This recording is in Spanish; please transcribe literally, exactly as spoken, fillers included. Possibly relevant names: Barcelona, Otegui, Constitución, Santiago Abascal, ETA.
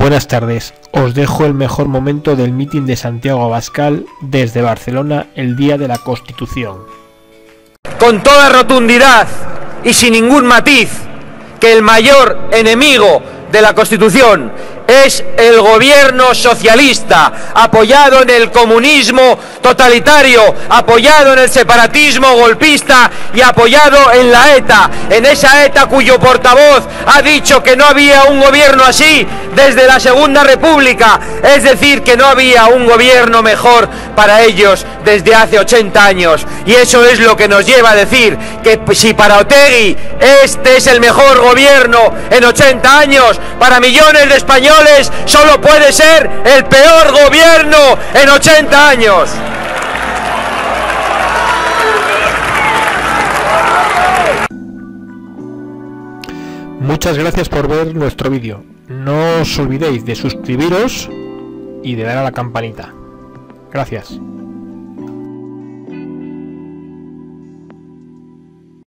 Buenas tardes, os dejo el mejor momento del mitin de Santiago Abascal desde Barcelona el día de la Constitución. Con toda rotundidad y sin ningún matiz, que el mayor enemigo de la Constitución es el gobierno socialista, apoyado en el comunismo totalitario, apoyado en el separatismo golpista y apoyado en la ETA, en esa ETA cuyo portavoz ha dicho que no había un gobierno así desde la Segunda República, es decir, que no había un gobierno mejor para ellos desde hace ochenta años. Y eso es lo que nos lleva a decir que si para Otegui este es el mejor gobierno en ochenta años, para millones de españoles solo puede ser el peor gobierno en ochenta años. Muchas gracias por ver nuestro vídeo. No os olvidéis de suscribiros y de dar a la campanita. Gracias.